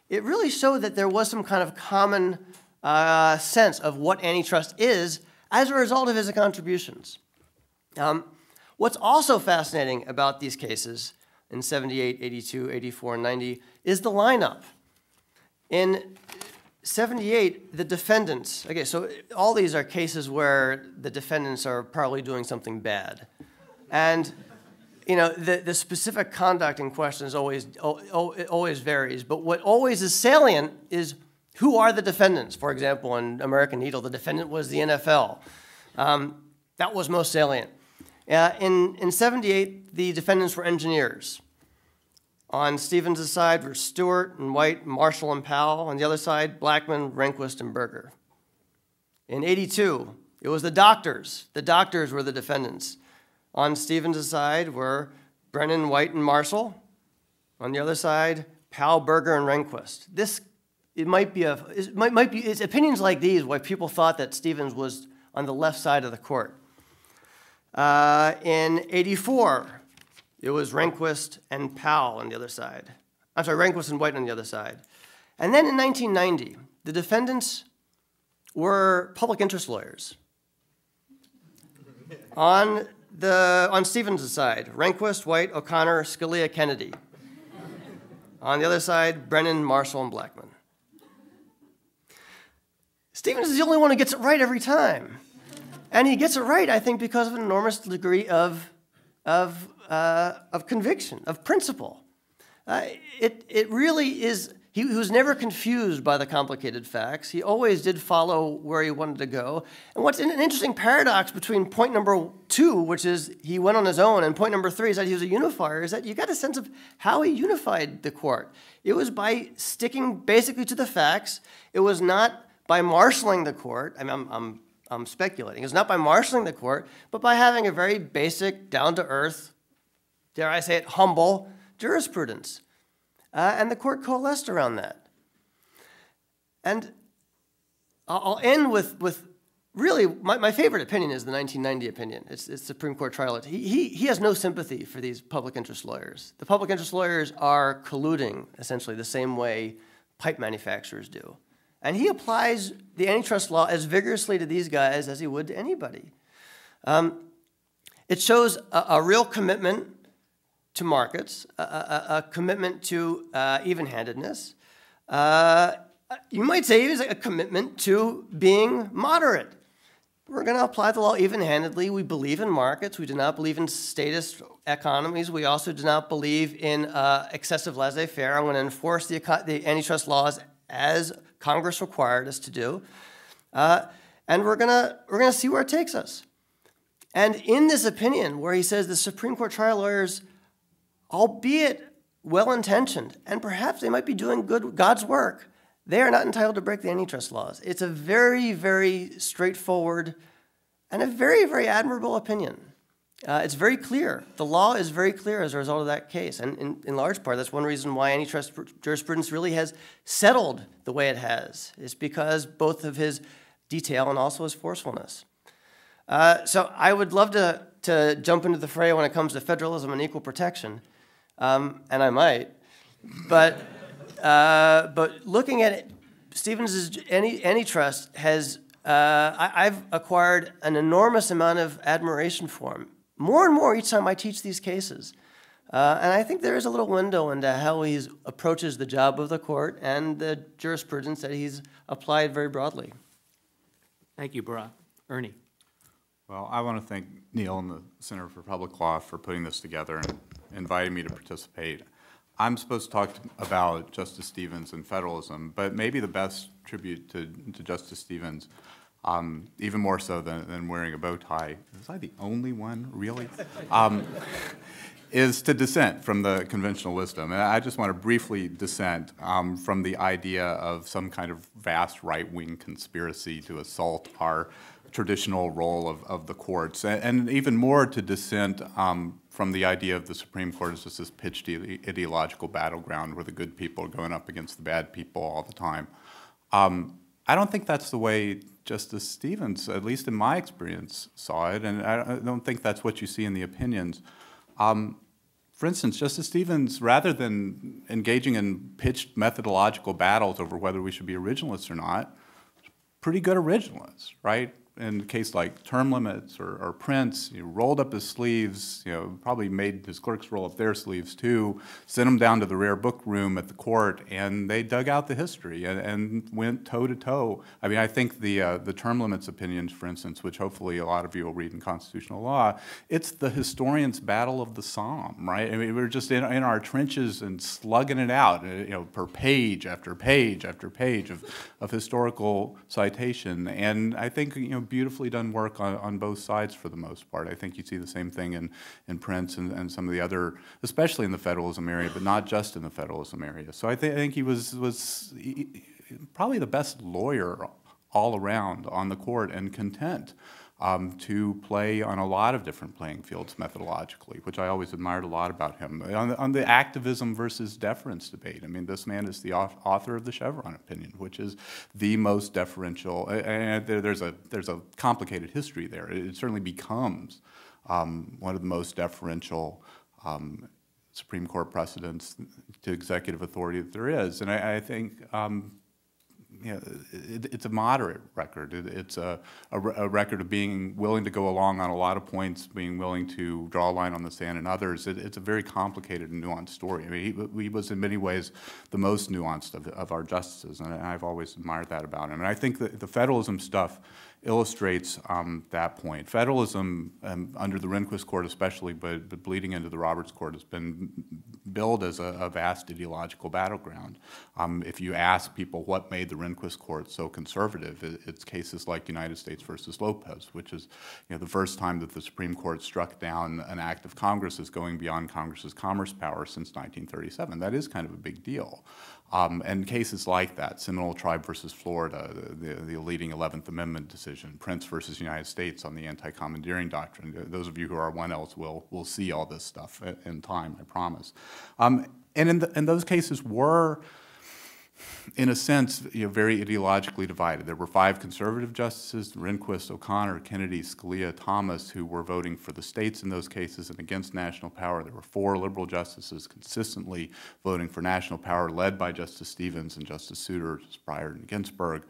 It really showed that there was some kind of common sense of what antitrust is as a result of his contributions. What's also fascinating about these cases in 78, 82, 84, and 90 is the lineup. In 78, the defendants, okay, so all these are cases where the defendants are probably doing something bad. And you know, the specific conduct in question is always varies, but what always is salient is who are the defendants. For example, in American Needle, the defendant was the NFL. That was most salient. In 78, the defendants were engineers. On Stevens' side were Stewart and White, Marshall and Powell. On the other side, Blackman, Rehnquist, and Berger. In 82, it was the doctors. The doctors were the defendants. On Stevens' side were Brennan, White, and Marshall. On the other side, Powell, Berger, and Rehnquist. This, it might be a, it might be, it's opinions like these why people thought that Stevens was on the left side of the court. In 84, it was Rehnquist and Powell on the other side. I'm sorry, Rehnquist and White on the other side. And then in 1990, the defendants were public interest lawyers. On Stevens' side, Rehnquist, White, O'Connor, Scalia, Kennedy. On the other side, Brennan, Marshall, and Blackman. Stevens is the only one who gets it right every time. And he gets it right, I think, because of an enormous degree of conviction, of principle. It really is, he was never confused by the complicated facts. He always did follow where he wanted to go. And what's an interesting paradox between point number two, which is he went on his own, and point number three is that he was a unifier, is that you got a sense of how he unified the court. It was by sticking basically to the facts. It was not by marshaling the court. I mean, I'm speculating. It's not by marshaling the court, but by having a very basic, down-to-earth, dare I say it, humble jurisprudence. And the court coalesced around that. And I'll end with really, my favorite opinion is the 1990 opinion. It's Supreme Court trial. He has no sympathy for these public interest lawyers. The public interest lawyers are colluding, essentially, the same way pipe manufacturers do. And he applies the antitrust law as vigorously to these guys as he would to anybody. It shows a real commitment to markets, a commitment to even-handedness. You might say it is a commitment to being moderate. We're going to apply the law even-handedly. We believe in markets. We do not believe in statist economies. We also do not believe in excessive laissez-faire. I'm going to enforce the antitrust laws as Congress required us to do, and we're gonna see where it takes us. And in this opinion, where he says the Supreme Court trial lawyers, albeit well-intentioned, and perhaps they might be doing good God's work, they are not entitled to break the antitrust laws. It's a very, very straightforward and a very, very admirable opinion. It's very clear. The law is very clear as a result of that case. And in large part, that's one reason why antitrust jurisprudence really has settled the way it has. It's because both of his detail and also his forcefulness. So I would love to jump into the fray when it comes to federalism and equal protection. And I might. But looking at it, Stevens' antitrust has, I've acquired an enormous amount of admiration for him. More and more each time I teach these cases. And I think there is a little window into how he approaches the job of the court and the jurisprudence that he's applied very broadly. Thank you, Barak. Ernie. Well, I want to thank Neil and the Center for Public Law for putting this together and inviting me to participate. I'm supposed to talk about Justice Stevens and federalism, but maybe the best tribute to Justice Stevens, even more so than wearing a bow tie, is I the only one, really? Is to dissent from the conventional wisdom. And I just want to briefly dissent from the idea of some kind of vast right-wing conspiracy to assault our traditional role of the courts, and even more to dissent from the idea of the Supreme Court as just this pitched ideological battleground where the good people are going up against the bad people all the time. I don't think that's the way Justice Stevens, at least in my experience, saw it, and I don't think that's what you see in the opinions. For instance, Justice Stevens, rather than engaging in pitched methodological battles over whether we should be originalists or not, pretty good originalist, right? In a case like term limits or Prince, he rolled up his sleeves, you know, probably made his clerks roll up their sleeves too, sent them down to the rare book room at the court, and they dug out the history and went toe to toe. I mean, I think the term limits opinions, for instance, which hopefully a lot of you will read in constitutional law, it's the historian's battle of the Somme, right? I mean, we're just in our trenches and slugging it out, you know, per page after page after page of historical citation, and I think, you know, beautifully done work on both sides for the most part. I think you see the same thing in Prince and some of the other, especially in the federalism area, but not just in the federalism area. So I think he was probably the best lawyer all around on the court, and content to play on a lot of different playing fields methodologically, which I always admired a lot about him. On the activism versus deference debate, I mean, this man is the author of the Chevron opinion, which is the most deferential, and there's a complicated history there. It certainly becomes one of the most deferential Supreme Court precedents to executive authority that there is, and I think yeah, it's a moderate record. It's a record of being willing to go along on a lot of points, being willing to draw a line on the sand in others. It's a very complicated and nuanced story. I mean, he was in many ways the most nuanced of our justices, and I've always admired that about him. And I think that the federalism stuff illustrates that point. Federalism, under the Rehnquist court especially, but bleeding into the Roberts court, has been billed as a vast ideological battleground. If you ask people what made the Rehnquist court so conservative, it's cases like United States versus Lopez, which is, you know, the first time that the Supreme Court struck down an act of Congress as going beyond Congress's commerce power since 1937. That is kind of a big deal. And cases like that, Seminole Tribe versus Florida, the leading 11th Amendment decision, Prince versus United States on the anti-commandeering doctrine. Those of you who are 1Ls will see all this stuff in time, I promise. And in those cases were, in a sense, you know, very ideologically divided. There were 5 conservative justices, Rehnquist, O'Connor, Kennedy, Scalia, Thomas, who were voting for the states in those cases and against national power. There were 4 liberal justices consistently voting for national power, led by Justice Stevens and Justice Souter, just Breyer and Ginsburg,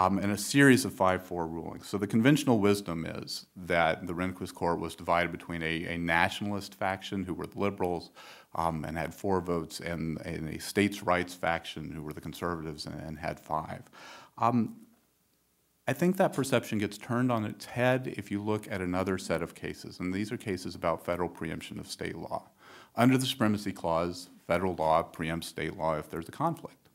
and a series of 5-4 rulings. So the conventional wisdom is that the Rehnquist court was divided between a nationalist faction, who were the liberals, and had 4 votes, and a states' rights faction, who were the conservatives, and had 5. I think that perception gets turned on its head if you look at another set of cases, and these are cases about federal preemption of state law. Under the Supremacy Clause, federal law preempts state law if there's a conflict.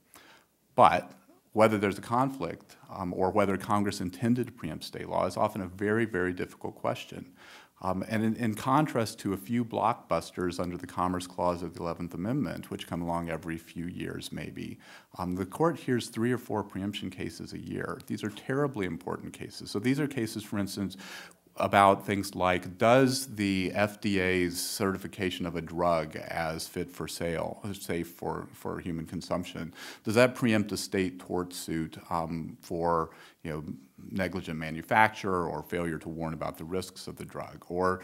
But whether there's a conflict or whether Congress intended to preempt state law is often a very, very difficult question. And in contrast to a few blockbusters under the Commerce Clause of the 11th Amendment, which come along every few years maybe, the court hears 3 or 4 preemption cases a year. These are terribly important cases. So these are cases, for instance, about things like, does the FDA's certification of a drug as fit for sale, safe for human consumption, does that preempt a state tort suit for, you know, negligent manufacture or failure to warn about the risks of the drug? Or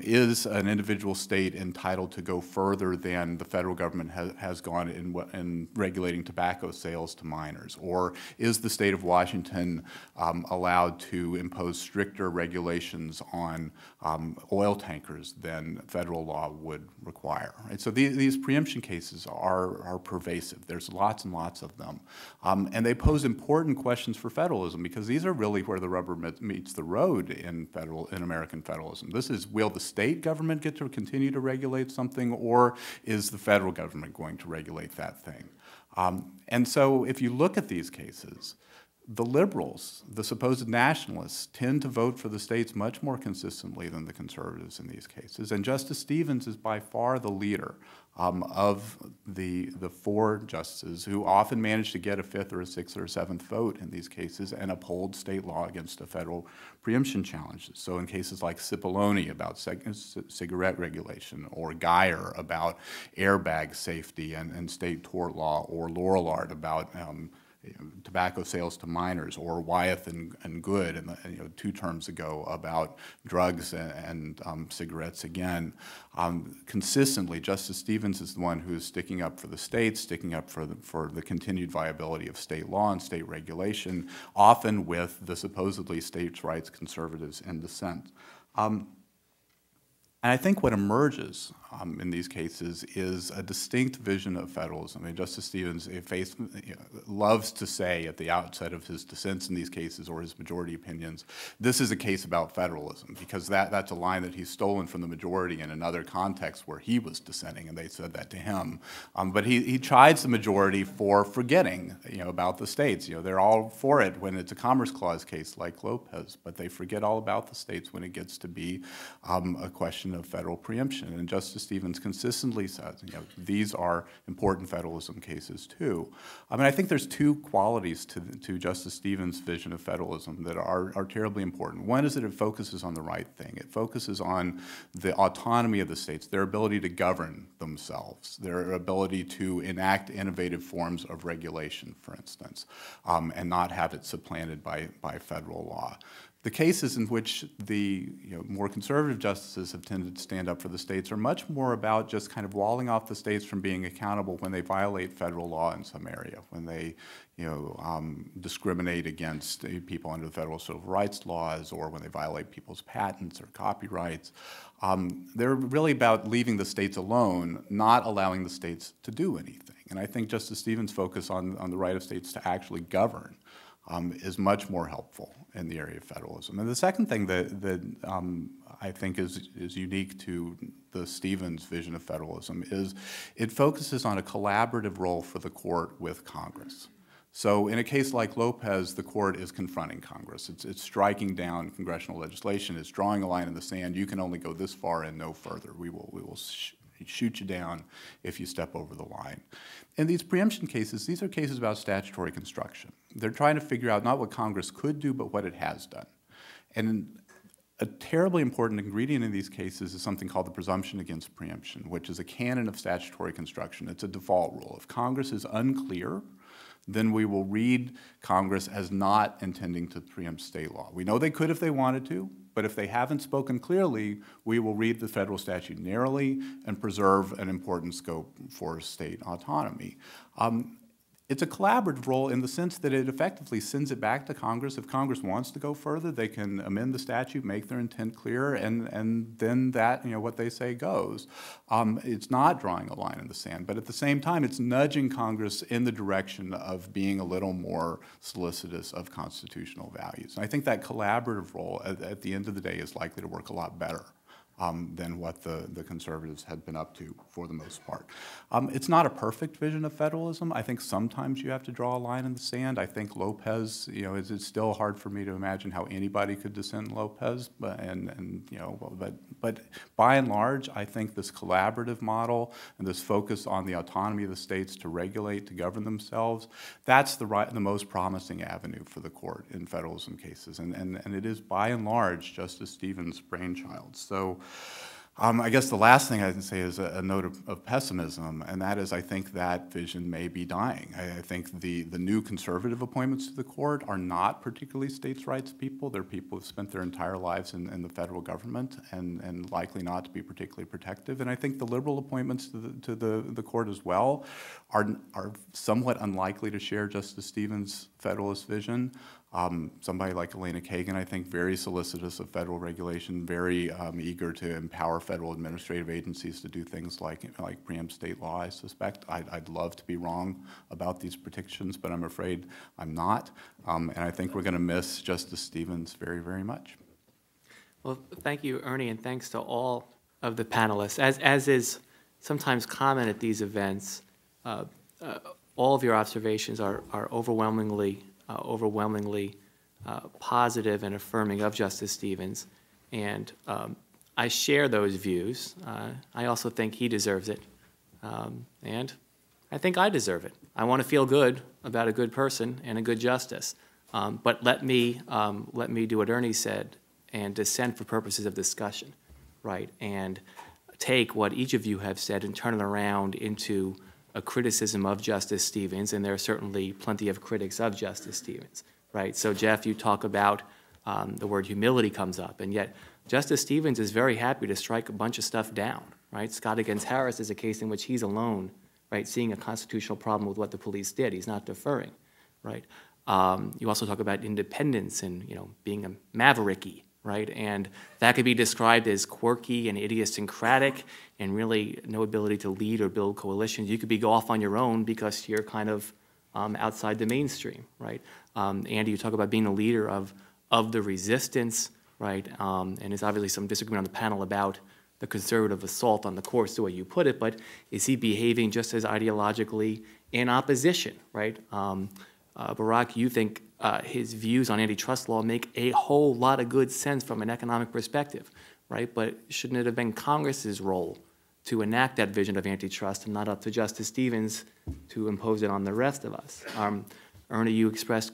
is an individual state entitled to go further than the federal government has gone in regulating tobacco sales to minors? Or is the state of Washington allowed to impose stricter regulations on oil tankers than federal law would require? And so these preemption cases are pervasive. There's lots and lots of them. And they pose important questions for federalism, because these are really where the rubber meets the road in American federalism. This is, will the state government get to continue to regulate something, or is the federal government going to regulate that thing? And so if you look at these cases, the liberals, the supposed nationalists, tend to vote for the states much more consistently than the conservatives in these cases. And Justice Stevens is by far the leader of the 4 justices, who often manage to get a 5th or a 6th or a 7th vote in these cases and uphold state law against a federal preemption challenge. So in cases like Cipollone about cigarette regulation, or Geyer about airbag safety and state tort law, or Lorillard about tobacco sales to minors, or Wyeth and Good, and two terms ago about drugs and cigarettes again. Consistently, Justice Stevens is the one who is sticking up for the states, sticking up for the continued viability of state law and state regulation, often with the supposedly states' rights conservatives in dissent. And I think what emerges in these cases is a distinct vision of federalism. I mean, Justice Stevens loves to say at the outset of his dissents in these cases, or his majority opinions, this is a case about federalism, because that's a line that he's stolen from the majority in another context where he was dissenting, and they said that to him. But he chides the majority for forgetting about the states. They're all for it when it's a Commerce Clause case like Lopez, but they forget all about the states when it gets to be a question of federal preemption. And Justice Stevens consistently says, these are important federalism cases too. I mean, I think there's two qualities to Justice Stevens' vision of federalism that are terribly important. One is that it focuses on the right thing. It focuses on the autonomy of the states, their ability to govern themselves, their ability to enact innovative forms of regulation, for instance, and not have it supplanted by federal law. The cases in which the more conservative justices have tended to stand up for the states are much more about just kind of walling off the states from being accountable when they violate federal law in some area, when they discriminate against people under the federal civil rights laws, or when they violate people's patents or copyrights. They're really about leaving the states alone, not allowing the states to do anything. And I think Justice Stevens' focus on the right of states to actually govern is much more helpful in the area of federalism. And the second thing that I think is unique to the Stevens vision of federalism is it focuses on a collaborative role for the court with Congress. So in a case like Lopez, the court is confronting Congress. It's striking down congressional legislation. It's drawing a line in the sand. You can only go this far and no further. We will shoot you down if you step over the line. In these preemption cases, these are cases about statutory construction. They're trying to figure out not what Congress could do, but what it has done. And a terribly important ingredient in these cases is something called the presumption against preemption, which is a canon of statutory construction. It's a default rule. If Congress is unclear, then we will read Congress as not intending to preempt state law. We know they could if they wanted to, but if they haven't spoken clearly, we will read the federal statute narrowly and preserve an important scope for state autonomy. It's a collaborative role in the sense that it effectively sends it back to Congress. If Congress wants to go further, they can amend the statute, make their intent clear, and then that, what they say goes. It's not drawing a line in the sand, but at the same time, it's nudging Congress in the direction of being a little more solicitous of constitutional values. And I think that collaborative role, at the end of the day, is likely to work a lot better than what the conservatives had been up to for the most part. It's not a perfect vision of federalism. I think sometimes you have to draw a line in the sand. I think Lopez, it's still hard for me to imagine how anybody could dissent Lopez, but by and large, I think this collaborative model and this focus on the autonomy of the states to regulate, to govern themselves, that's the most promising avenue for the court in federalism cases, and it is by and large Justice Stevens' brainchild. So. I guess the last thing I can say is a note of pessimism, and that is I think that vision may be dying. I think the new conservative appointments to the court are not particularly states' rights people. They're people who've spent their entire lives in the federal government and likely not to be particularly protective. And I think the liberal appointments to the court as well are somewhat unlikely to share Justice Stevens' federalist vision. Somebody like Elena Kagan, I think, very solicitous of federal regulation, very eager to empower federal administrative agencies to do things like preempt state law, I suspect. I'd love to be wrong about these predictions, but I'm afraid I'm not. And I think we're going to miss Justice Stevens very, very much. Well, thank you, Ernie, and thanks to all of the panelists. As is sometimes common at these events, all of your observations are overwhelmingly positive and affirming of Justice Stevens, and I share those views. I also think he deserves it, and I think I deserve it. I want to feel good about a good person and a good justice, but let me do what Ernie said and dissent for purposes of discussion, right? And take what each of you have said and turn it around into a criticism of Justice Stevens, and there are certainly plenty of critics of Justice Stevens, right? So, Jeff, you talk about the word humility comes up, and yet Justice Stevens is very happy to strike a bunch of stuff down, right? Scott against Harris is a case in which he's alone, right, seeing a constitutional problem with what the police did. He's not deferring, right? You also talk about independence and, you know, being a mavericky, right? And that could be described as quirky and idiosyncratic and really no ability to lead or build coalitions. You could be off on your own because you're kind of outside the mainstream, right? Andy, you talk about being a leader of the resistance, right? And there's obviously some disagreement on the panel about the conservative assault on the courts, the way you put it, but is he behaving just as ideologically in opposition, right? Barak, you think his views on antitrust law make a whole lot of good sense from an economic perspective, right? But shouldn't it have been Congress's role to enact that vision of antitrust and not up to Justice Stevens to impose it on the rest of us? Ernie, you expressed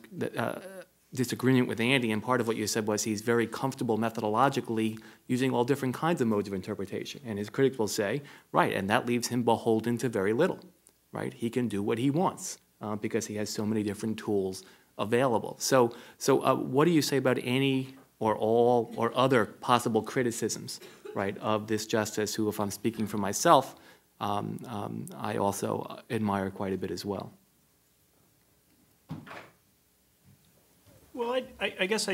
disagreement with Andy, and part of what you said was he's very comfortable methodologically using all different kinds of modes of interpretation. And his critics will say, right, and that leaves him beholden to very little, right? He can do what he wants. Because he has so many different tools available. So what do you say about any or all or other possible criticisms, right, of this justice who, if I'm speaking for myself, I also admire quite a bit as well? Well, I guess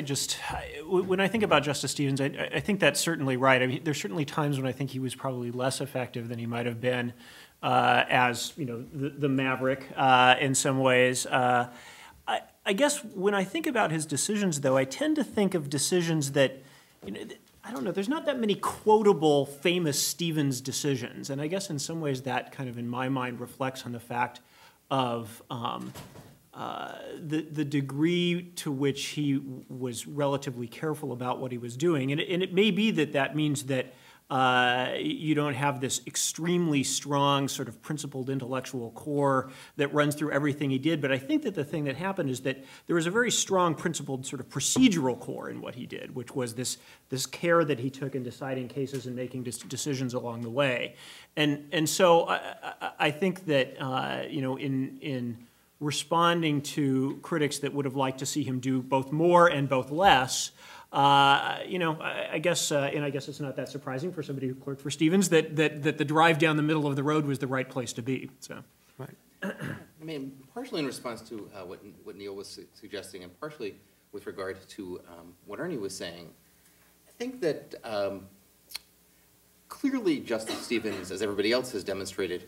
when I think about Justice Stevens, I think that's certainly right. I mean, there's certainly times when I think he was probably less effective than he might have been as, you know, the maverick in some ways. I guess when I think about his decisions, though, I tend to think of decisions that, you know, I don't know, there's not that many quotable, famous Stevens decisions. And I guess in some ways that kind of, in my mind, reflects on the fact of the degree to which he was relatively careful about what he was doing. And it may be that that means that you don't have this extremely strong sort of principled intellectual core that runs through everything he did, but I think that the thing that happened is that there was a very strong principled sort of procedural core in what he did, which was this care that he took in deciding cases and making decisions along the way. And so I think that, you know, in responding to critics that would have liked to see him do both more and both less, you know, I guess, and I guess it's not that surprising for somebody who clerked for Stevens that the drive down the middle of the road was the right place to be. So, right. I mean, partially in response to what Neil was suggesting, and partially with regard to what Ernie was saying, I think that clearly Justice Stevens, as everybody else has demonstrated,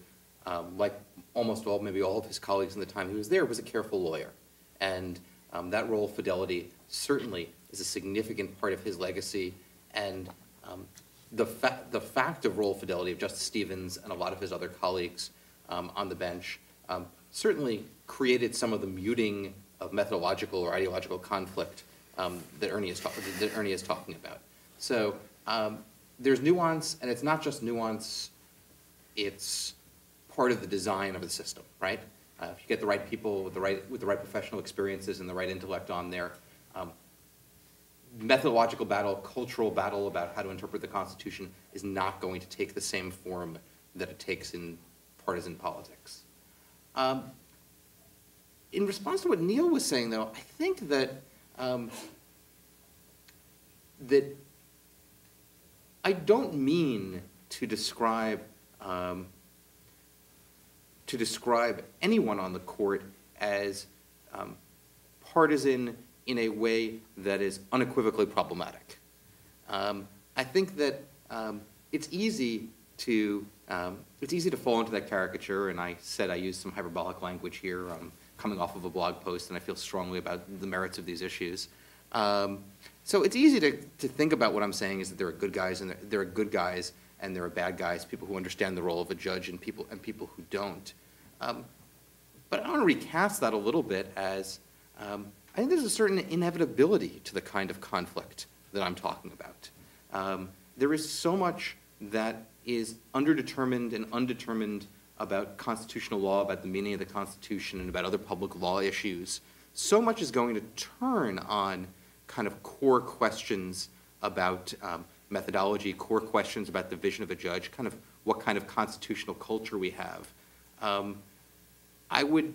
like almost all, maybe all of his colleagues in the time he was there, was a careful lawyer, and that role of fidelity certainly is a significant part of his legacy, and the fact of role fidelity of Justice Stevens and a lot of his other colleagues on the bench certainly created some of the muting of methodological or ideological conflict that Ernie is talking about. So there's nuance, and it's not just nuance; it's part of the design of the system, right? If you get the right people with the right professional experiences and the right intellect on there. Methodological battle, cultural battle about how to interpret the Constitution is not going to take the same form that it takes in partisan politics. In response to what Neil was saying, though, I think that that I don't mean to describe anyone on the court as partisan in a way that is unequivocally problematic. I think that it's easy to fall into that caricature, and I said I used some hyperbolic language here coming off of a blog post, and I feel strongly about the merits of these issues. So it's easy to think about what I'm saying is that there are good guys and there are bad guys, people who understand the role of a judge and people who don't. But I want to recast that a little bit as I think there's a certain inevitability to the kind of conflict that I'm talking about. There is so much that is underdetermined and undetermined about constitutional law, about the meaning of the Constitution, and about other public law issues. So much is going to turn on kind of core questions about methodology, core questions about the vision of a judge, kind of what kind of constitutional culture we have, I would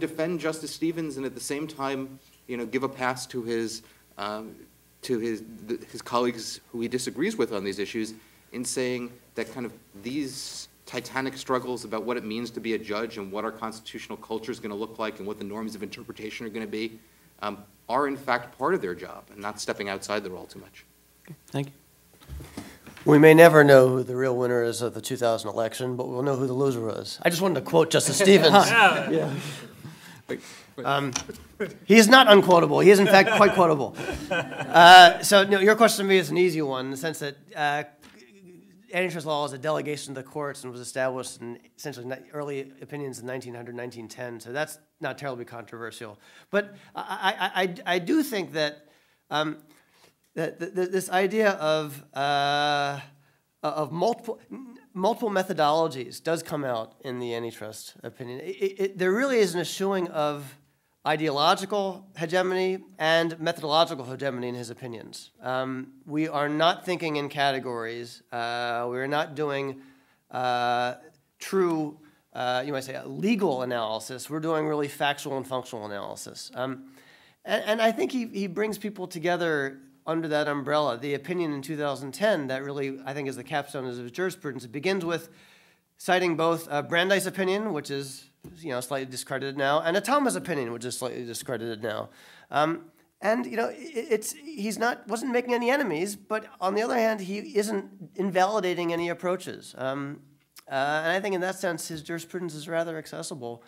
defend Justice Stevens and at the same time, you know, give a pass to his colleagues who he disagrees with on these issues in saying that kind of these titanic struggles about what it means to be a judge and what our constitutional culture is going to look like and what the norms of interpretation are going to be are in fact part of their job and not stepping outside the role too much. Okay. Thank you. We may never know who the real winner is of the 2000 election, but we'll know who the loser was. I just wanted to quote Justice Stevens. Yeah. He is not unquotable. He is, in fact, quite quotable. So no, your question to me is an easy one in the sense that antitrust law is a delegation to the courts and was established in essentially early opinions in 1900, 1910. So that's not terribly controversial. But I do think that this idea of multiple methodologies does come out in the antitrust opinion. There really is an eschewing of ideological hegemony and methodological hegemony in his opinions. We are not thinking in categories. We are not doing true, you might say, legal analysis. We're doing really factual and functional analysis. And I think he brings people together under that umbrella. The opinion in 2010 that really, I think, is the capstone of his jurisprudence. It begins with citing both Brandeis' opinion, which is, you know, slightly discredited now, and a Thomas opinion, which is slightly discredited now. And, you know, he wasn't making any enemies, but on the other hand, he isn't invalidating any approaches. And I think in that sense, his jurisprudence is rather accessible.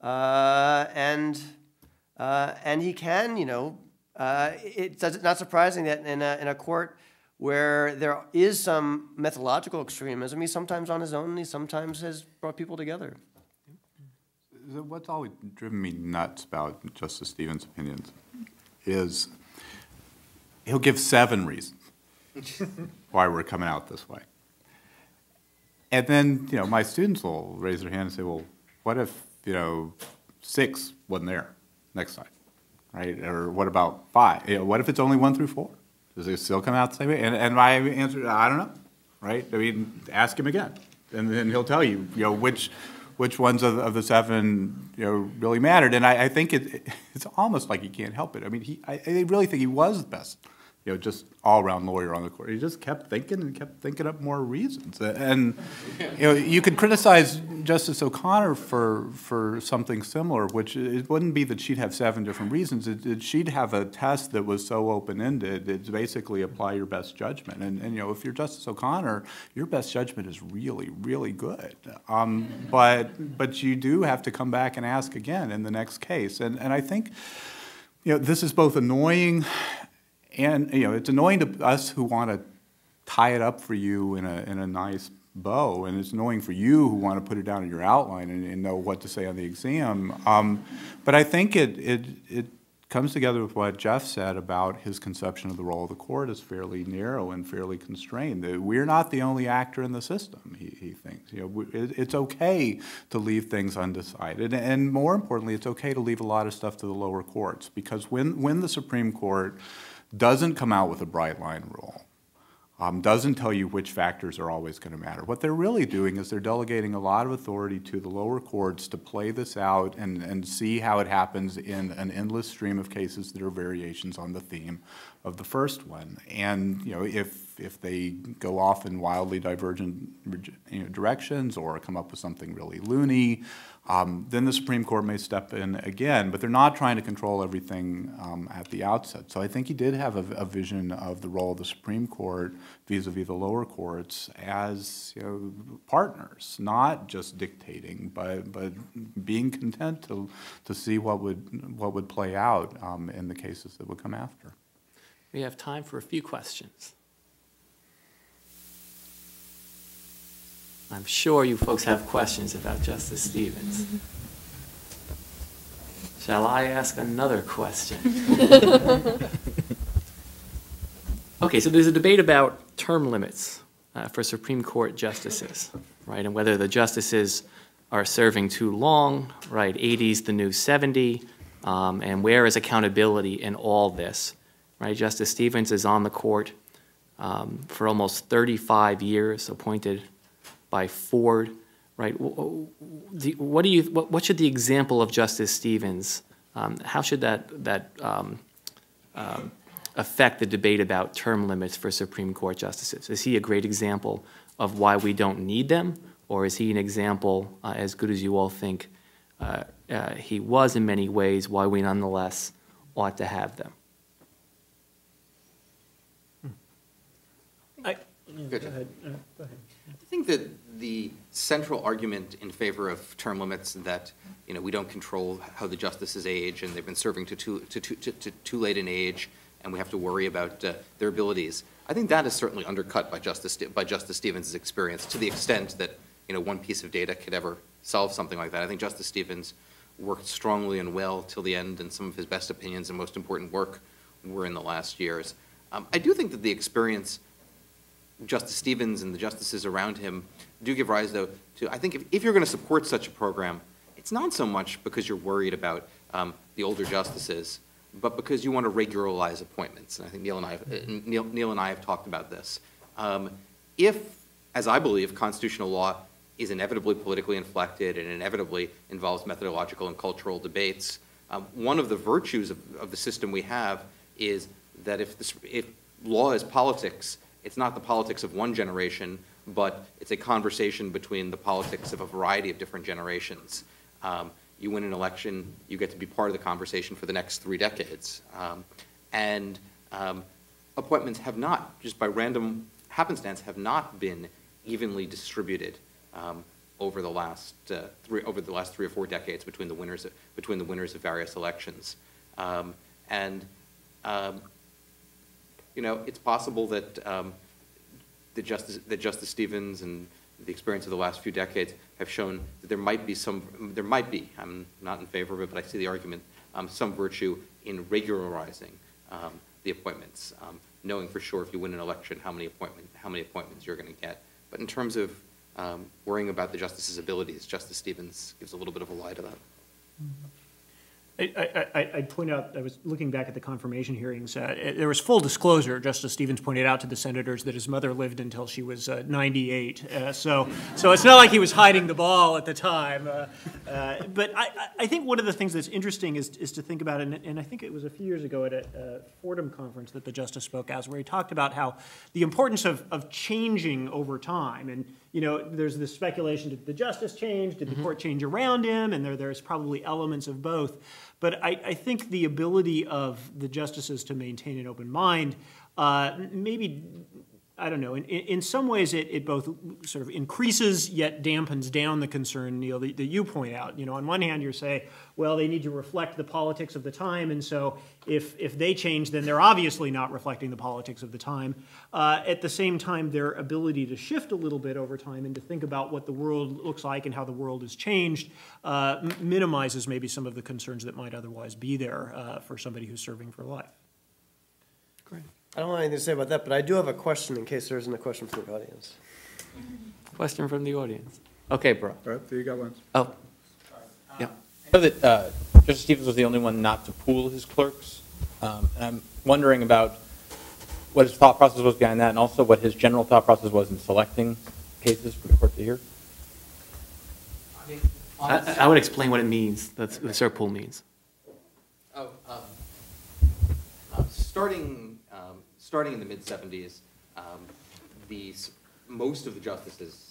And he can, you know, it's not surprising that in a court where there is some methodological extremism, he's sometimes on his own, and he sometimes has brought people together. So what's always driven me nuts about Justice Stevens' opinions is he'll give 7 reasons why we're coming out this way. And then, you know, my students will raise their hand and say, well, what if, you know, 6 wasn't there next time? Right? Or what about 5? You know, what if it's only 1 through 4? Does it still come out the same way? And my answer, I don't know. Right? I mean, ask him again. And then he'll tell you, you know, which ones of the 7, you know, really mattered. And I think it's almost like he can't help it. I mean, I really think he was the best, you know, just all-around lawyer on the court. He just kept thinking up more reasons. And, you know, you could criticize Justice O'Connor for something similar, which it wouldn't be that she'd have 7 different reasons. She'd have a test that was so open-ended, it's basically apply your best judgment. And, you know, if you're Justice O'Connor, your best judgment is really, really good. But you do have to come back and ask again in the next case. And I think, you know, this is both annoying. And, you know, it's annoying to us who want to tie it up for you in a nice bow, and it's annoying for you who want to put it down in your outline and know what to say on the exam. But I think it comes together with what Jeff said about his conception of the role of the court is fairly narrow and fairly constrained. We're not the only actor in the system, he thinks. You know, it's okay to leave things undecided, and more importantly, it's okay to leave a lot of stuff to the lower courts, because when the Supreme Court doesn't come out with a bright line rule, doesn't tell you which factors are always going to matter, what they're really doing is they're delegating a lot of authority to the lower courts to play this out and see how it happens in an endless stream of cases that are variations on the theme of the first one. And, you know, if they go off in wildly divergent, you know, directions or come up with something really loony, then the Supreme Court may step in again, but they're not trying to control everything at the outset. So I think he did have a vision of the role of the Supreme Court vis-a-vis the lower courts as, you know, partners, not just dictating, but being content to see what would play out in the cases that would come after. We have time for a few questions. I'm sure you folks have questions about Justice Stevens. Shall I ask another question? Okay, so there's a debate about term limits for Supreme Court justices, right? And whether the justices are serving too long, right? 80's the new 70, and where is accountability in all this, right? Justice Stevens is on the court for almost 35 years, appointed by Ford, right? What should the example of Justice Stevens, how should that affect the debate about term limits for Supreme Court justices? Is he a great example of why we don't need them, or is he an example, as good as you all think he was in many ways, why we nonetheless ought to have them? Go ahead. I think that the central argument in favor of term limits, that we don't control how the justices age, and they've been serving to too late an age, and we have to worry about their abilities. I think that is certainly undercut by Justice Stevens' experience, to the extent that one piece of data could ever solve something like that. I think Justice Stevens worked strongly and well till the end, and some of his best opinions and most important work were in the last years. I do think that the experience Justice Stevens and the justices around him do give rise, though, to, I think if you're going to support such a program, it's not so much because you're worried about the older justices, but because you want to regularize appointments. And I think Neil and I have talked about this. If, as I believe, constitutional law is inevitably politically inflected and inevitably involves methodological and cultural debates, one of the virtues of the system we have is that if law is politics, it's not the politics of one generation, but it's a conversation between the politics of a variety of different generations. You win an election, you get to be part of the conversation for the next 3 decades. Appointments have not, just by random happenstance, have not been evenly distributed over the last 3 or 4 decades between the winners of various elections. It's possible that Justice Stevens and the experience of the last few decades have shown that there might be, I'm not in favor of it, but I see the argument, some virtue in regularizing the appointments, knowing for sure if you win an election how many appointments you're going to get. But in terms of worrying about the justices' abilities, Justice Stevens gives a little bit of a lie to that. Mm-hmm. I'd point out, I was looking back at the confirmation hearings. There was full disclosure. Justice Stevens pointed out to the senators that his mother lived until she was 98. So it's not like he was hiding the ball at the time. But I think one of the things that's interesting is to think about, and I think it was a few years ago at a Fordham conference that the justice spoke at, where he talked about how the importance of changing over time. And there's this speculation, did the justice change? Did the court change around him? And there's probably elements of both. But I think the ability of the justices to maintain an open mind, maybe, I don't know, in some ways it both sort of increases yet dampens down the concern, Neil, that you point out. On one hand you say, well, they need to reflect the politics of the time, and so if they change, then they're obviously not reflecting the politics of the time. At the same time, their ability to shift a little bit over time and to think about what the world looks like and how the world has changed minimizes maybe some of the concerns that might otherwise be there for somebody who's serving for life. Great. I don't have anything to say about that, but I do have a question in case there isn't a question from the audience. Question from the audience. Okay, bro. All right, so you got one. Oh. Yeah. I know that Justice Stevens was the only one not to pool his clerks, and I'm wondering about what his thought process was behind that, and also what his general thought process was in selecting cases for the court to hear. I would explain what it means. That's what pool means. Oh, starting in the mid-'70s, most of the justices,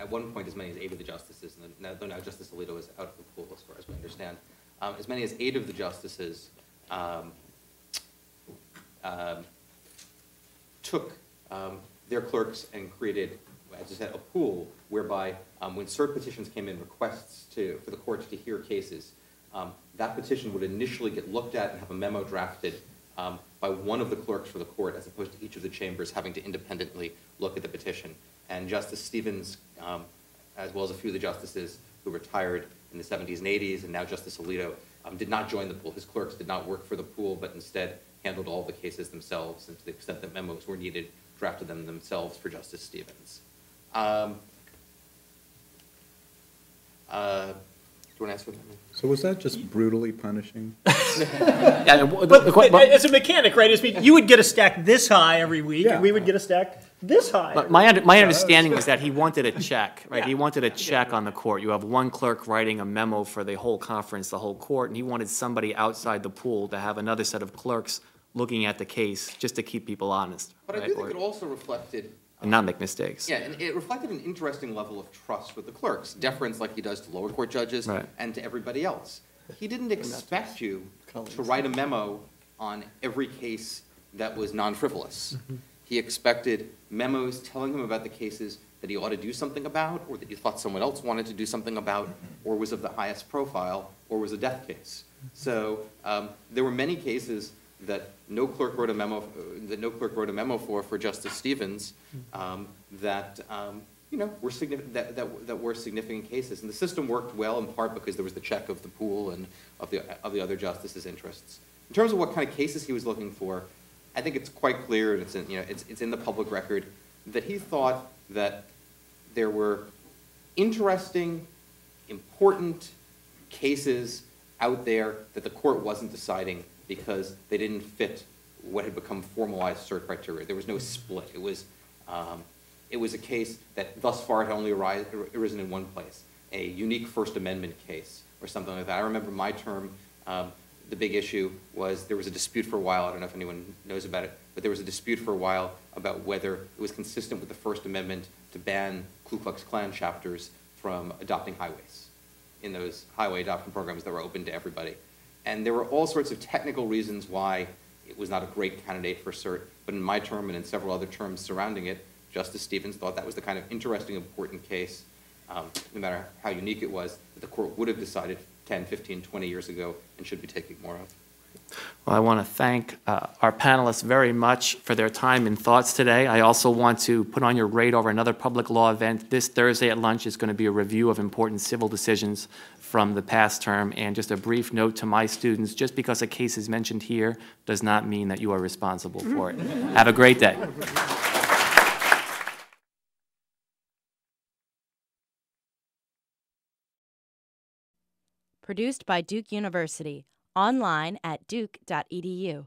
at one point as many as 8 of the justices, and though now Justice Alito is out of the pool as far as we understand, as many as 8 of the justices took their clerks and created, as I said, a pool whereby when cert petitions came in, requests for the court to hear cases, that petition would initially get looked at and have a memo drafted by one of the clerks for the court, as opposed to each of the chambers having to independently look at the petition. And Justice Stevens, as well as a few of the justices who retired in the 70s and 80s, and now Justice Alito, did not join the pool. His clerks did not work for the pool, but instead handled all the cases themselves, and to the extent that memos were needed, drafted them themselves for Justice Stevens. Do you want to ask what that means? So was that just brutally punishing? As a mechanic, right? You would get a stack this high every week, and we would get a stack this high. But my understanding is that he wanted a check, right? Yeah. He wanted a check on the court. You have one clerk writing a memo for the whole conference, the whole court, and he wanted somebody outside the pool to have another set of clerks looking at the case just to keep people honest. But right? I do think it also reflected... and not make mistakes. Yeah, and it reflected an interesting level of trust with the clerks, deference like he does to lower court judges and to everybody else. He didn't expect you to write a memo on every case that was non-frivolous. He expected memos telling him about the cases that he ought to do something about, or that he thought someone else wanted to do something about, or was of the highest profile, or was a death case. So there were many cases that no clerk wrote a memo for Justice Stevens that you know were that were significant cases, and the system worked well in part because there was the check of the pool and of the other justices' interests. In terms of what kind of cases he was looking for, I think it's quite clear, and it's in, it's in the public record, that he thought that there were interesting, important cases out there that the court wasn't deciding because they didn't fit what had become formalized cert criteria. There was no split. It was a case that thus far had only arisen in one place, a unique First Amendment case or something like that. I remember my term, the big issue was there was a dispute for a while, I don't know if anyone knows about it, but there was a dispute for a while about whether it was consistent with the First Amendment to ban Ku Klux Klan chapters from adopting highways in those highway adoption programs that were open to everybody. And there were all sorts of technical reasons why it was not a great candidate for cert, but in my term and in several other terms surrounding it, Justice Stevens thought that was the kind of interesting, important case, no matter how unique it was, that the court would have decided 10, 15, 20 years ago and should be taking more of. Well, I want to thank our panelists very much for their time and thoughts today. I also want to put on your radar another public law event. This Thursday at lunch is going to be a review of important civil decisions from the past term. And just a brief note to my students, just because a case is mentioned here does not mean that you are responsible for it. Have a great day. Produced by Duke University. Online at duke.edu.